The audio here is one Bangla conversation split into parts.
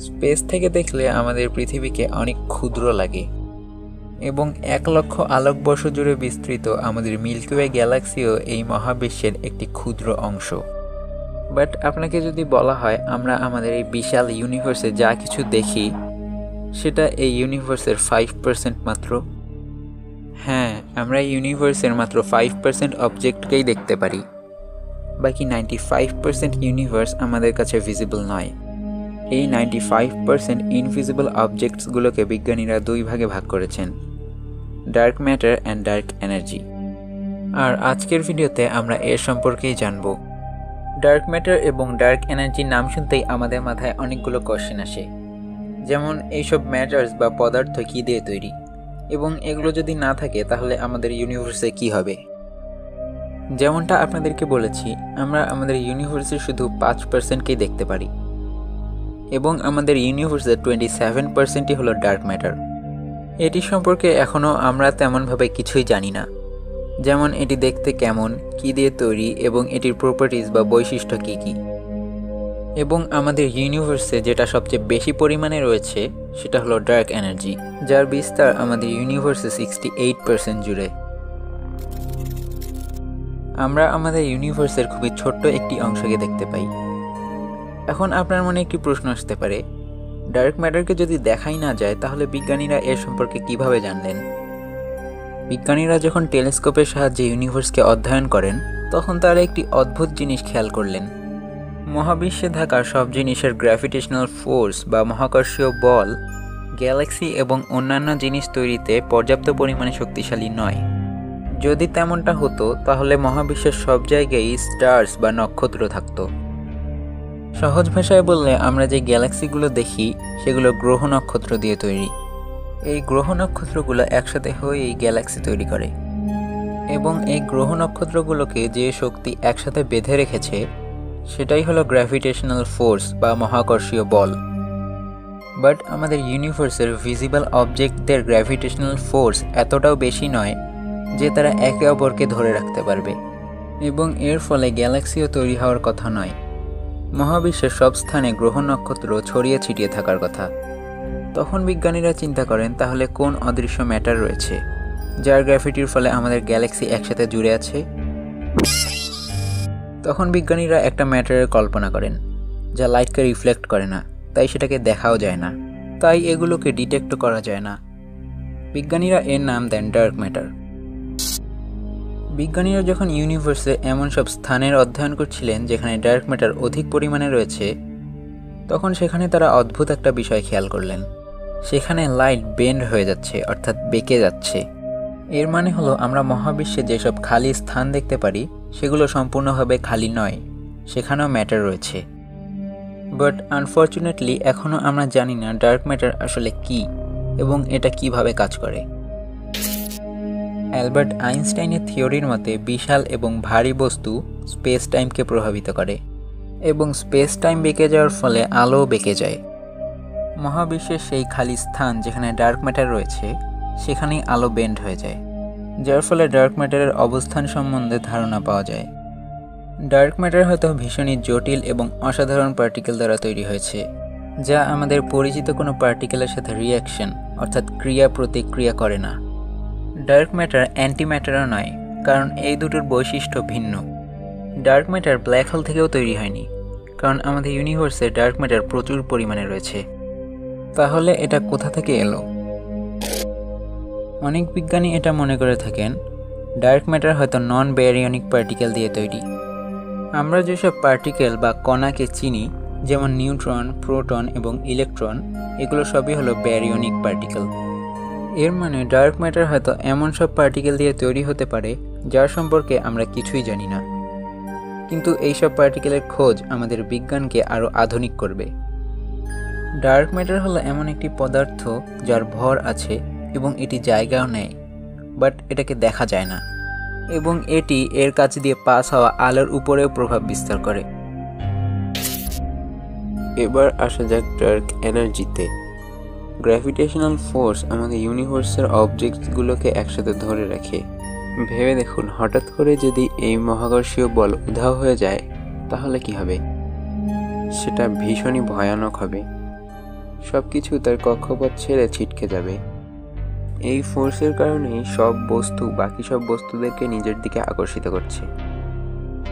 स्पेस थेके देखले आमादेर पृथिवी के अनेक क्षुद्र लागे एबं 1 लक्ष आलोकबर्ष जुड़े विस्तृत आमादेर मिल्की वे ग्यालाक्सिओ एई महाविश्वेर एकटी क्षुद्र अंश। बाट आपनाके जोदि बला हय आमरा आमादेर एई विशाल यूनिभार्से जा किछु देखी सेटा एई यूनिभार्सेर 5% मात्र। हाँ, आमरा यूनिभार्सेर मात्र 5% अबजेक्टकेई देखते पारी, बाकी 95% यूनिभार्स आमादेर काछे भिजिबल नय। एई 95% इनभिजिबल अबजेक्ट्सगुलोके विज्ञानीरा दुई भागे भाग करेछेन, dark matter and dark energy. और आजकेर भिडियोते आमरा एर सम्पर्केई जानबो। डार्क मैटर एबं डार्क एनार्जी नाम शुनतेई आमादेर माथाय अनेकगुलो कोश्चेन आसे, जेमन एइसब मैटार्स बा पदार्थ कि दिये तैरी एबं एगुलो जोदि ना थाके ताहले आमादेर यूनिभार्से कि होबे। जेमनटा आपनादेरके बोलेछि आमरा आमादेर यूनिभार्से शुधु 5%केई देखते पारी एबं आमादेर यूनिभार्सेर 27% ही हलो डार्क मैटर। एटी सम्पर्के एखोनो आमरा तेमनभावे किछुई जानि ना, जेमन एटी देखते केमन, कि दिये तैरी एबं एटिर प्रपार्टीज बा बैशिष्ट्य कि कि। एबं आमादेर यूनिभार्से जेटा सबचेये बेशी परिमाणे रयेछे सेटा हलो डार्क एनार्जी, जार विस्तार आमादेर यूनिभार्से 68% जुड़े। আমরা আমাদের ইউনিভার্সের খুবই ছোট্ট একটি অংশকে দেখতে পাই। এখন আপনার মনে একটি প্রশ্ন আসতে পারে, ডার্ক ম্যাটারকে যদি দেখাই না যায় তাহলে বিজ্ঞানীরা এর সম্পর্কে কিভাবে জানলেন? বিজ্ঞানীরা যখন টেলিস্কোপের সাহায্যে ইউনিভার্সকে অধ্যয়ন করেন তখন তারা একটি অদ্ভুত জিনিস খেয়াল করলেন। মহাবিশ্বে থাকা সব জিনিসের গ্র্যাভিটেশনাল ফোর্স বা মহাকর্ষীয় বল গ্যালাক্সি এবং অন্যান্য জিনিস তৈরিতে পর্যাপ্ত পরিমাণে শক্তিশালী নয়। যদি তেমনটা হতো তাহলে মহাবিশ্বের সব জায়গায় স্টার্স বা নক্ষত্র থাকতো। সহজ ভাষায় বললে আমরা যে গ্যালাক্সিগুলো দেখি সেগুলো গ্রহ নক্ষত্র দিয়ে তৈরি। এই গ্রহ নক্ষত্রগুলো একসাথে হয়ে এই গ্যালাক্সি তৈরি করে এবং এই গ্রহ নক্ষত্রগুলোকে যে শক্তি একসাথে বেঁধে রেখেছে সেটাই হলো গ্র্যাভিটেশনাল ফোর্স বা মহাকর্ষীয় বল। বাট আমাদের ইউনিভার্সের ভিজিবল অবজেক্টদের গ্র্যাভিটেশনাল ফোর্স এতটাও বেশি নয় যে তারা একে অপরকে ধরে রাখতে পারবে এবং এর ফলে গ্যালাক্সিও তৈরি হওয়ার কথা নয়। মহাবিশ্বের সব স্থানে গ্রহ নক্ষত্র ছড়িয়ে ছিটিয়ে থাকার কথা। তখন বিজ্ঞানীরা চিন্তা করেন তাহলে কোন অদৃশ্য ম্যাটার রয়েছে যার গ্র্যাভিটির ফলে আমাদের গ্যালাক্সি একসাথে জুড়ে আছে। তখন বিজ্ঞানীরা একটা ম্যাটারের কল্পনা করেন যা লাইটকে রিফ্লেক্ট করে না, তাই সেটাকে দেখাও যায় না, তাই এগুলোকে ডিটেক্ট করা যায় না। বিজ্ঞানীরা এর নাম দেন ডার্ক ম্যাটার। বিজ্ঞানীরা যখন ইউনিভার্সে এমন সব স্থানের অধ্যয়ন করছিলেন যেখানে ডার্ক ম্যাটার অধিক পরিমাণে রয়েছে তখন সেখানে তারা অদ্ভুত একটা বিষয় খেয়াল করলেন, সেখানে লাইট বেন্ড হয়ে যাচ্ছে, অর্থাৎ বেঁকে যাচ্ছে। এর মানে হলো আমরা মহাবিশ্বে যেসব খালি স্থান দেখতে পারি সেগুলো সম্পূর্ণভাবে খালি নয়, সেখানেও ম্যাটার রয়েছে। বাট আনফর্চুনেটলি এখনও আমরা জানি না ডার্ক ম্যাটার আসলে কী এবং এটা কিভাবে কাজ করে। অ্যালবার্ট আইনস্টাইনের থিওরির মতে বিশাল এবং ভারী বস্তু স্পেস টাইমকে প্রভাবিত করে এবং স্পেস টাইম বেঁকে যাওয়ার ফলে আলো বেঁকে যায়। মহাবিশ্বের সেই খালি স্থান যেখানে ডার্ক ম্যাটার রয়েছে সেখানেই আলো বেন্ড হয়ে যায়, যার ফলে ডার্ক ম্যাটারের অবস্থান সম্বন্ধে ধারণা পাওয়া যায়। ডার্ক ম্যাটার হয়তো ভীষণই জটিল এবং অসাধারণ পার্টিকেল দ্বারা তৈরি হয়েছে যা আমাদের পরিচিত কোনো পার্টিকেলের সাথে রিয়াকশন অর্থাৎ ক্রিয়া প্রতিক্রিয়া করে না। ডার্ক ম্যাটার অ্যান্টি ম্যাটারও নয়, কারণ এই দুটোর বৈশিষ্ট্য ভিন্ন। ডার্ক ম্যাটার ব্ল্যাক হোল থেকেও তৈরি হয়নি, কারণ আমাদের ইউনিভার্সে ডার্ক ম্যাটার প্রচুর পরিমাণে রয়েছে। তাহলে এটা কোথা থেকে এলো? অনেক বিজ্ঞানী এটা মনে করে থাকেন ডার্ক ম্যাটার হয়তো নন বারিয়নিক পার্টিকেল দিয়ে তৈরি। আমরা যেসব পার্টিকেল বা কণাকে চিনি যেমন নিউট্রন, প্রোটন এবং ইলেকট্রন এগুলো সবই হলো বারিয়নিক পার্টিকেল। এর মানে ডার্ক ম্যাটার হয়তো এমন সব পার্টিকেল দিয়ে তৈরি হতে পারে যার সম্পর্কে আমরা কিছুই জানি না, কিন্তু এইসব পার্টিকেলের খোঁজ আমাদের বিজ্ঞানকে আরও আধুনিক করবে। ডার্ক ম্যাটার হলো এমন একটি পদার্থ যার ভর আছে এবং এটি জায়গাও নেয়, বাট এটাকে দেখা যায় না এবং এটি এর কাছ দিয়ে পাস হওয়া আলোর উপরেও প্রভাব বিস্তার করে। এবার আসা যাক ডার্ক এনার্জিতে। গ্র্যাভিটেশনাল ফোর্স আমাদের ইউনিভার্সের অবজেক্টগুলোকে একসাথে ধরে রাখে। ভেবে দেখুন হঠাৎ করে যদি এই মহাকর্ষীয় বল উধাও হয়ে যায় তাহলে কি হবে? সেটা ভীষণই ভয়ানক হবে। সবকিছু তার কক্ষপথ ছেড়ে ছিটকে যাবে। এই ফোর্সের কারণেই সব বস্তু বাকি সব বস্তুদেরকে নিজের দিকে আকর্ষিত করছে।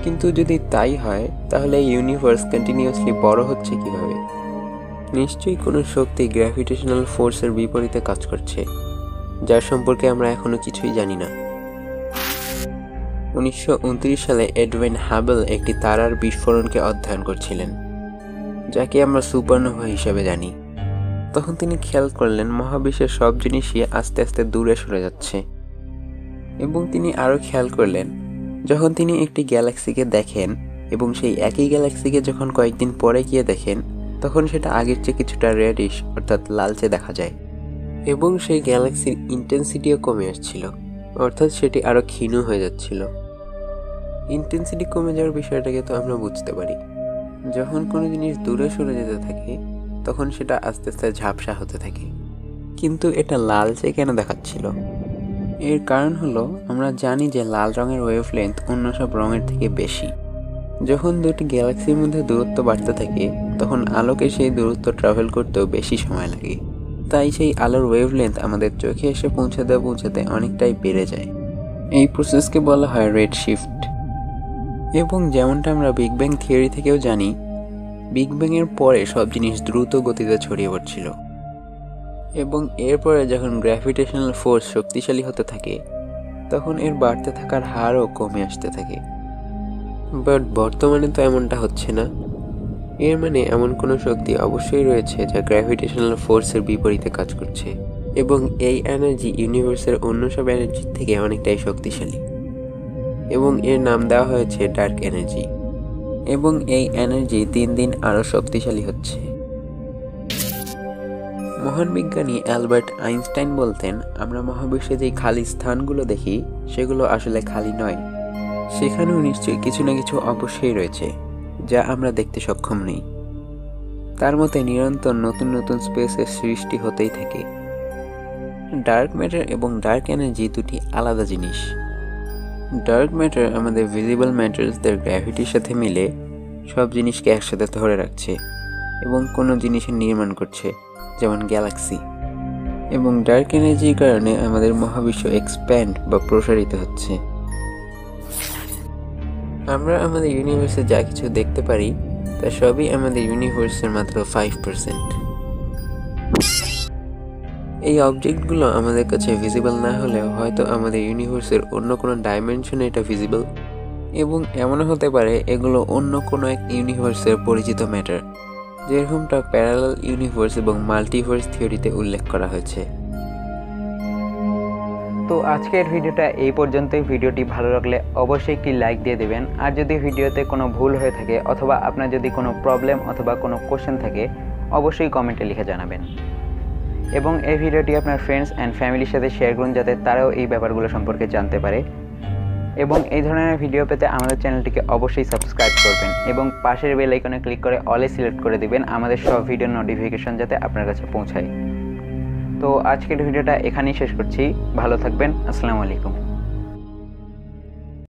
কিন্তু যদি তাই হয়, তাহলে ইউনিভার্স কন্টিনিউয়াসলি বড় হচ্ছে কিভাবে? নিশ্চয়ই কোনো শক্তি গ্র্যাভিটেশনাল ফোর্সের বিপরীতে কাজ করছে, যার সম্পর্কে আমরা এখনো কিছুই জানি না। 1929 সালে এডউইন হাবল একটি তারার বিস্ফোরণকে অধ্যয়ন করছিলেন, যাকে আমরা সুপারনোভা হিসেবে জানি। তখন তিনি খেয়াল করলেন মহাবিশ্বের সব জিনিসই আস্তে আস্তে দূরে সরে যাচ্ছে, এবং তিনি আরও খেয়াল করলেন যখন তিনি একটি গ্যালাক্সিকে দেখেন এবং সেই একই গ্যালাক্সিকে যখন কয়েকদিন পরে গিয়ে দেখেন, তখন সেটা আগের চেয়ে কিছুটা রেডিশ অর্থাৎ লালচে দেখা যায়, এবং সেই গ্যালাক্সির ইন্টেন্সিটিও কমে আসছিল, অর্থাৎ সেটি আরও ক্ষীণ হয়ে যাচ্ছিল। ইন্টেন্সিটি কমে যাওয়ার বিষয়টাকে তো আমরা বুঝতে পারি, যখন কোনো জিনিস দূরে সরে যেতে থাকে তখন সেটা আস্তে আস্তে ঝাপসা হতে থাকে। কিন্তু এটা লালচে কেন দেখাচ্ছিল? এর কারণ হলো আমরা জানি যে লাল রঙের ওয়েভ লেন্থ অন্য সব রঙের থেকে বেশি। যখন দুটি গ্যালাক্সির মধ্যে দূরত্ব বাড়তে থাকে তখন আলোকে সেই দূরত্ব ট্রাভেল করতেও বেশি সময় লাগে, তাই সেই আলোর ওয়েভ লেন্থ আমাদের চোখে এসে পৌঁছাতে পৌঁছাতে অনেকটাই বেড়ে যায়। এই প্রসেসকে বলা হয় রেড শিফট। এবং যেমনটা আমরা বিগ ব্যাং থিওরি থেকেও জানি, বিগ ব্যাংয়ের পরে সব জিনিস দ্রুত গতিতে ছড়িয়ে পড়ছিল, এবং এরপরে যখন গ্র্যাভিটেশনাল ফোর্স শক্তিশালী হতে থাকে তখন এর বাড়তে থাকার হারও কমে আসতে থাকে। বাট বর্তমানে তো এমনটা হচ্ছে না, এর মানে এমন কোনো শক্তি অবশ্যই রয়েছে যা গ্র্যাভিটেশনাল ফোর্সের বিপরীতে কাজ করছে, এবং এই এনার্জি ইউনিভার্সের অন্য সব এনার্জির থেকে অনেকটাই শক্তিশালী, এবং এর নাম দেওয়া হয়েছে ডার্ক এনার্জি। এবং এই এনার্জি দিন দিন আরও শক্তিশালী হচ্ছে। মহান বিজ্ঞানী অ্যালবার্ট আইনস্টাইন বলতেন, আমরা মহাবিশ্বে যে খালি স্থানগুলো দেখি সেগুলো আসলে খালি নয়, সেখানেও নিশ্চয়ই কিছু না কিছু অবশ্যই রয়েছে যা আমরা দেখতে সক্ষম নই। তার মতে নিরন্তর নতুন নতুন স্পেসের সৃষ্টি হতেই থাকে। ডার্ক ম্যাটার এবং ডার্ক এনার্জি দুটি আলাদা জিনিস। ডার্ক ম্যাটার আমাদের ভিজিবল ম্যাটার্সদের গ্র্যাভিটির সাথে মিলে সব জিনিসকে একসাথে ধরে রাখছে এবং কোনো জিনিসের নির্মাণ করছে, যেমন গ্যালাক্সি। এবং ডার্ক এনার্জির কারণে আমাদের মহাবিশ্ব এক্সপ্যান্ড বা প্রসারিত হচ্ছে। আমরা আমাদের ইউনিভার্সে যা কিছু দেখতে পারি তা সবই আমাদের ইউনিভার্সের মাত্র 5%। এই অবজেক্টগুলো আমাদের কাছে ভিজিবল না হলেও হয়তো আমাদের ইউনিভার্সের অন্য কোনো ডাইমেনশনে এটা ভিজিবল, এবং এমনও হতে পারে এগুলো অন্য কোনো এক ইউনিভার্সের পরিচিত ম্যাটার, যেরকমটা প্যারালাল ইউনিভার্স এবং মাল্টিভার্স থিওরিতে উল্লেখ করা হয়েছে। তো আজকের ভিডিওটা এই পর্যন্তই। ভিডিওটি ভালো লাগলে অবশ্যই একটি লাইক দিয়ে দেবেন, আর যদি ভিডিওতে কোনো ভুল হয়ে থাকে অথবা আপনার যদি কোনো প্রবলেম অথবা কোনো কোশ্চেন থাকে অবশ্যই কমেন্টে লিখে জানাবেন, এবং এই ভিডিওটি আপনার ফ্রেন্ডস অ্যান্ড ফ্যামিলির সাথে শেয়ার করুন যাতে তারাও এই ব্যাপারগুলো সম্পর্কে জানতে পারে। এবং এই ধরনের ভিডিও পেতে আমাদের চ্যানেলটিকে অবশ্যই সাবস্ক্রাইব করবেন এবং পাশের বেল আইকনে ক্লিক করে অলে সিলেক্ট করে দিবেন, আমাদের সব ভিডিওর নোটিফিকেশন যাতে আপনার কাছে পৌঁছায়। তো আজকের ভিডিওটা এখানেই শেষ করছি। ভালো থাকবেন। আসসালামু আলাইকুম।